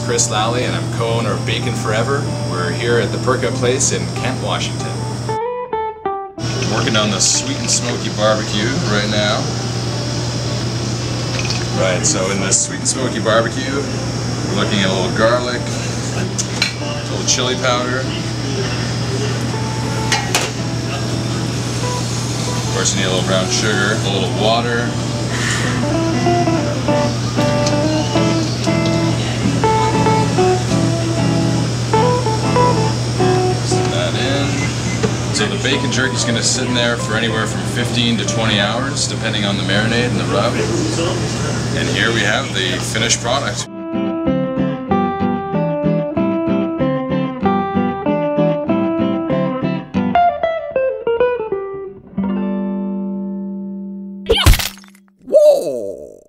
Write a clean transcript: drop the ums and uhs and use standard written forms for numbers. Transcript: is Chris Lally and I'm co-owner of Bacon Forever. We're here at the Perka Place in Kent, Washington. Working on the sweet and smoky barbecue right now. Right, so in this sweet and smoky barbecue, we're looking at a little garlic, a little chili powder. Of course, you need a little brown sugar, a little water. So the bacon jerky is going to sit in there for anywhere from 15 to 20 hours, depending on the marinade and the rub. And here we have the finished product. Whoa!